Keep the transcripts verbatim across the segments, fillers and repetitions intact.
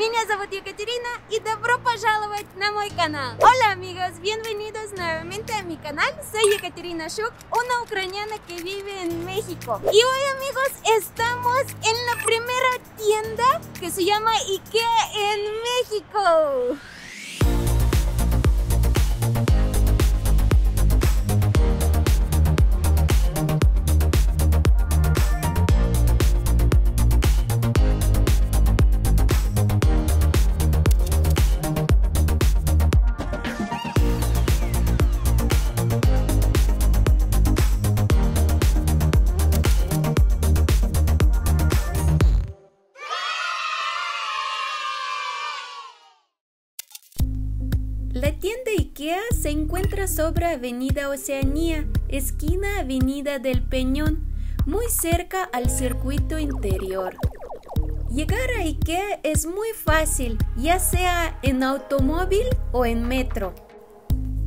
Меня зовут Екатерина и добро пожаловать на мой канал. Hola amigos, bienvenidos nuevamente a mi canal. Soy Ekaterina Shuk, una ucraniana que vive en México. Y hoy amigos estamos en la primera tienda que se llama Ikea en México. La tienda Ikea se encuentra sobre Avenida Oceanía, esquina Avenida del Peñón, muy cerca al circuito interior. Llegar a Ikea es muy fácil, ya sea en automóvil o en metro.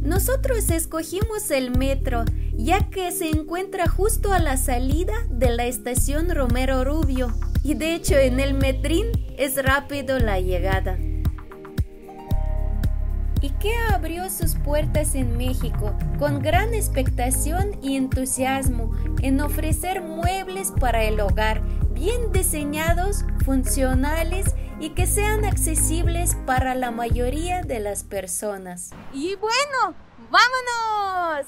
Nosotros escogimos el metro, ya que se encuentra justo a la salida de la estación Romero Rubio, y de hecho en el metrín es rápido la llegada. Ikea abrió sus puertas en México con gran expectación y entusiasmo en ofrecer muebles para el hogar, bien diseñados, funcionales y que sean accesibles para la mayoría de las personas. Y bueno, ¡vámonos!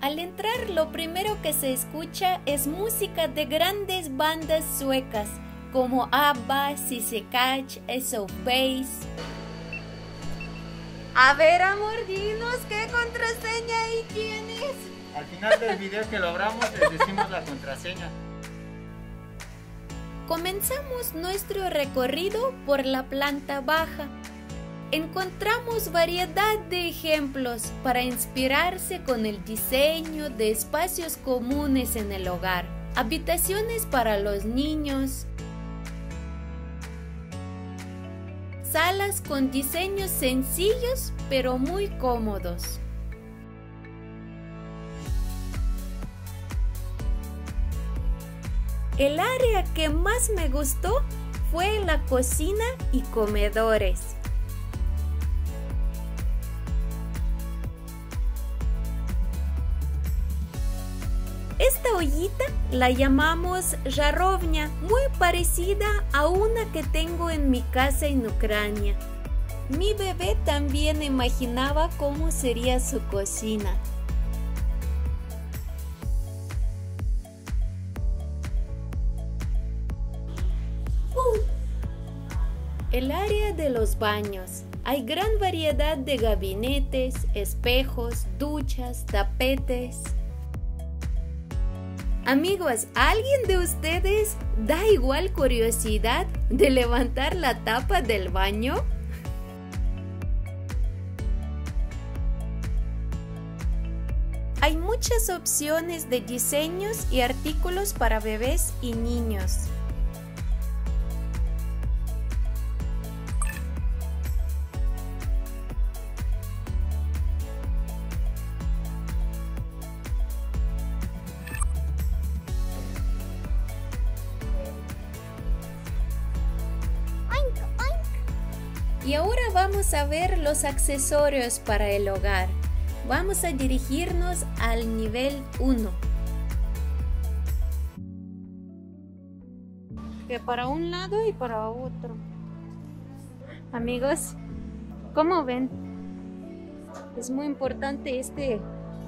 Al entrar, lo primero que se escucha es música de grandes bandas suecas como ABBA, Sicecac, Eso Base. A ver, amor, dinos qué contraseña y quién es. Al final del video que logramos les decimos la contraseña. Comenzamos nuestro recorrido por la planta baja. Encontramos variedad de ejemplos para inspirarse con el diseño de espacios comunes en el hogar, habitaciones para los niños, salas con diseños sencillos pero muy cómodos. El área que más me gustó fue la cocina y comedores. Esta ollita la llamamos jarrovnia, muy parecida a una que tengo en mi casa en Ucrania. Mi bebé también imaginaba cómo sería su cocina. El área de los baños. Hay gran variedad de gabinetes, espejos, duchas, tapetes. Amigos, ¿alguien de ustedes da igual curiosidad de levantar la tapa del baño? Hay muchas opciones de diseños y artículos para bebés y niños. Y ahora vamos a ver los accesorios para el hogar. Vamos a dirigirnos al nivel uno. Que para un lado y para otro. Amigos, ¿cómo ven? Es muy importante este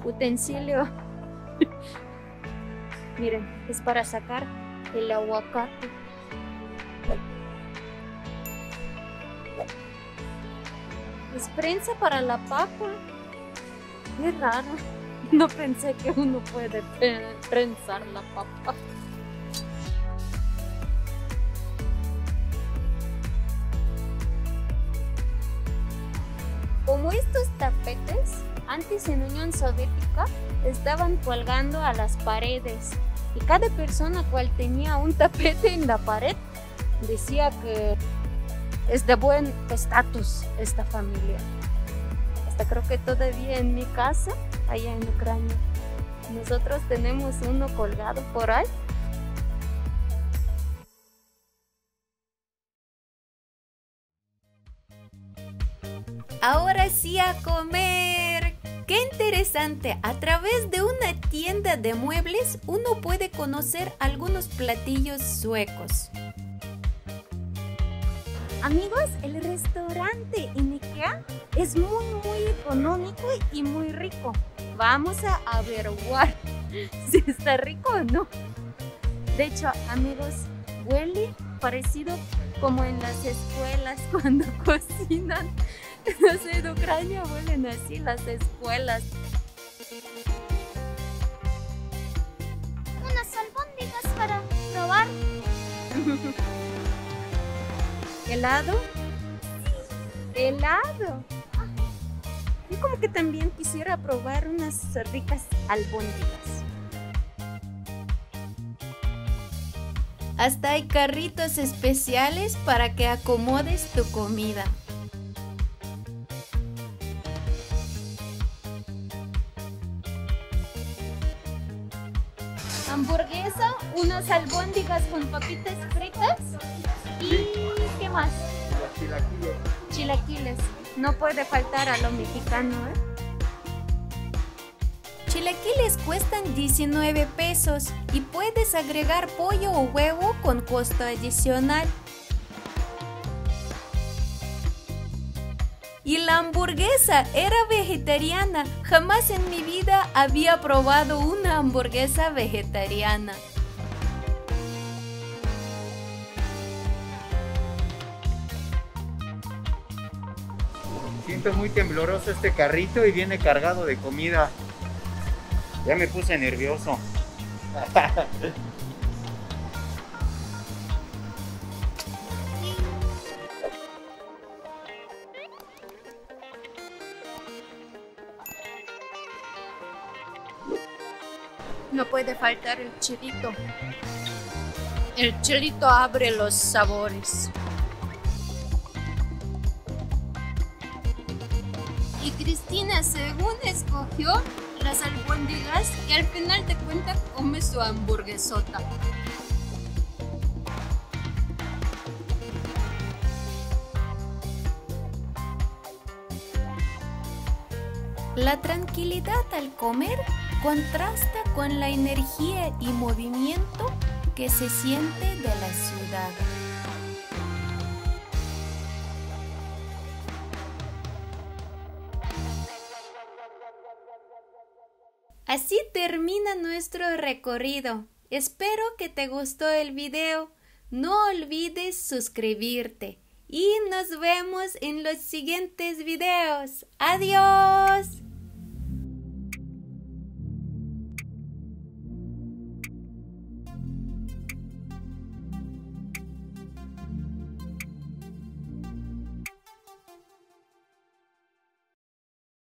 utensilio. Miren, es para sacar el aguacate. Es prensa para la papa. Qué raro. No pensé que uno puede prensar la papa. Como estos tapetes, antes en Unión Soviética estaban colgando a las paredes. Y cada persona cual tenía un tapete en la pared decía que es de buen estatus esta familia. Hasta creo que todavía en mi casa, allá en Ucrania, nosotros tenemos uno colgado por ahí. Ahora sí a comer. ¡Qué interesante! A través de una tienda de muebles uno puede conocer algunos platillos suecos. Amigos, el restaurante en Ikea es muy muy económico y muy rico. Vamos a averiguar si está rico o no. De hecho, amigos, huele parecido como en las escuelas cuando cocinan. No sé, de Ucrania huelen así las escuelas. Unas albóndigas para probar. ¿Helado? Sí. ¿Helado? Yo como que también quisiera probar unas ricas albóndigas. Hasta hay carritos especiales para que acomodes tu comida. Hamburguesa, unas albóndigas con papitas fritas y ¿qué más? Chilaquiles. Chilaquiles. No puede faltar a lo mexicano, ¿eh? Chilaquiles cuestan diecinueve pesos y puedes agregar pollo o huevo con costo adicional. Y la hamburguesa era vegetariana. Jamás en mi vida había probado una hamburguesa vegetariana. Siento muy tembloroso este carrito y viene cargado de comida. Ya me puse nervioso. No puede faltar el chilito. El chilito abre los sabores. Y Cristina, según escogió las albóndigas, que al final de cuentas come su hamburguesota. La tranquilidad al comer contrasta con la energía y movimiento que se siente de la ciudad. Así termina nuestro recorrido. Espero que te gustó el video. No olvides suscribirte. Y nos vemos en los siguientes videos. ¡Adiós!